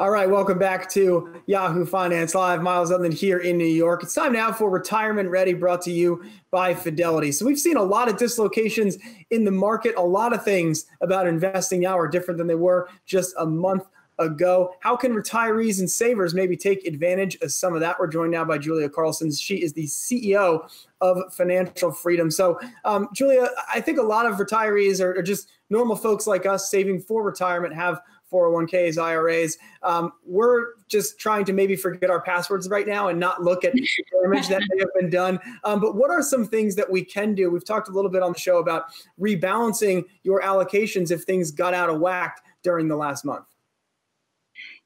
All right, welcome back to Yahoo Finance Live. Miles Edlin here in New York. It's time now for Retirement Ready, brought to you by Fidelity. So we've seen a lot of dislocations in the market. A lot of things about investing now are different than they were just a month ago. How can retirees and savers maybe take advantage of some of that? We're joined now by Julia Carlson. She is the CEO of Financial Freedom. So Julia, I think a lot of retirees are just normal folks like us saving for retirement, have 401ks, IRAs. We're just trying to maybe forget our passwords right now and not look at damage that may have been done. But what are some things that we can do? We've talked a little bit on the show about rebalancing your allocations if things got out of whack during the last month.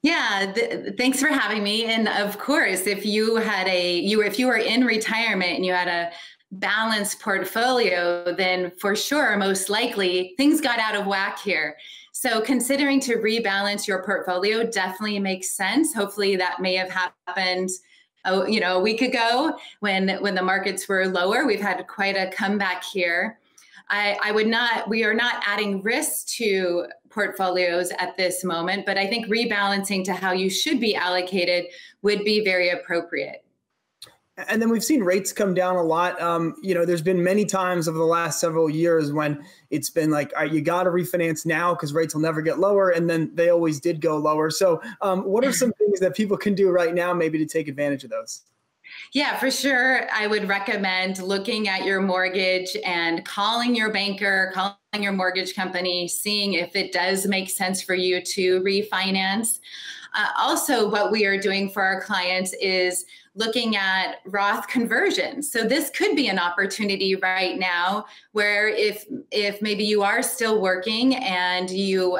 Yeah, thanks for having me. And of course, if you had if you were in retirement and you had a balanced portfolio, then for sure, most likely, things got out of whack here. So considering to rebalance your portfolio definitely makes sense. Hopefully that may have happened, you know, a week ago when the markets were lower. We've had quite a comeback here. we are not adding risk to portfolios at this moment, but I think rebalancing to how you should be allocated would be very appropriate. And then we've seen rates come down a lot. You know, there's been many times over the last several years when it's been like, all right, you got to refinance now because rates will never get lower. And then they always did go lower. So what are some things that people can do right now maybe to take advantage of those? Yeah, for sure. I would recommend looking at your mortgage and calling your banker, calling your mortgage company, seeing if it does make sense for you to refinance. Also, what we are doing for our clients is looking at Roth conversions. So this could be an opportunity right now where if maybe you are still working and you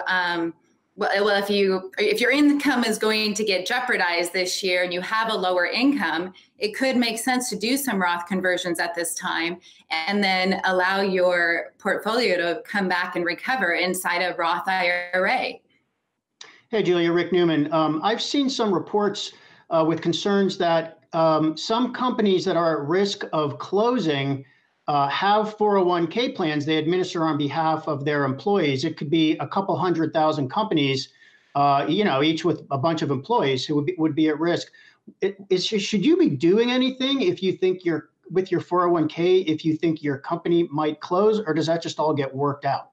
if your income is going to get jeopardized this year and you have a lower income, it could make sense to do some Roth conversions at this time and then allow your portfolio to come back and recover inside a Roth IRA. Hey, Julia, Rick Newman. I've seen some reports with concerns that some companies that are at risk of closing have 401k plans they administer on behalf of their employees. It could be a couple 100,000 companies, you know, each with a bunch of employees who would be at risk. Should you be doing anything if you think you're with your 401k, if you think your company might close, or does that just all get worked out?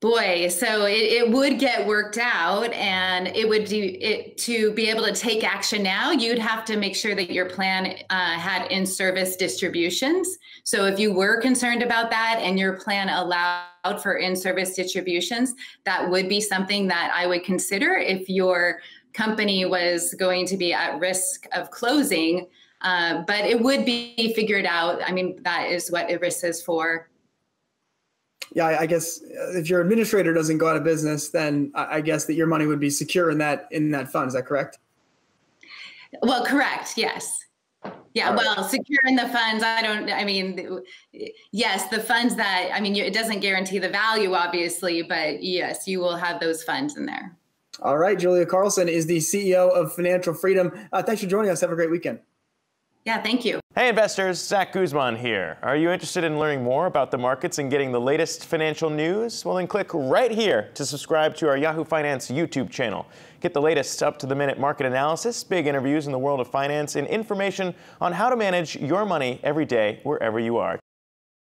Boy, so it would get worked out, and it would to be able to take action now, you'd have to make sure that your plan had in-service distributions. So if you were concerned about that and your plan allowed for in-service distributions, that would be something that I would consider if your company was going to be at risk of closing, but it would be figured out. I mean, that is what ERISA is for. Yeah, I guess if your administrator doesn't go out of business, then I guess that your money would be secure in that fund. Is that correct? Well, correct. Yes. Yeah. All well, right. Secure in the funds. Yes, the funds that, it doesn't guarantee the value, obviously, but yes, you will have those funds in there. All right. Julia Carlson is the CEO of Financial Freedom. Thanks for joining us. Have a great weekend. Yeah, thank you. Hey investors, Zach Guzman here. Are you interested in learning more about the markets and getting the latest financial news? Well, then click right here to subscribe to our Yahoo Finance YouTube channel. Get the latest up-to-the-minute market analysis, big interviews in the world of finance, and information on how to manage your money every day wherever you are.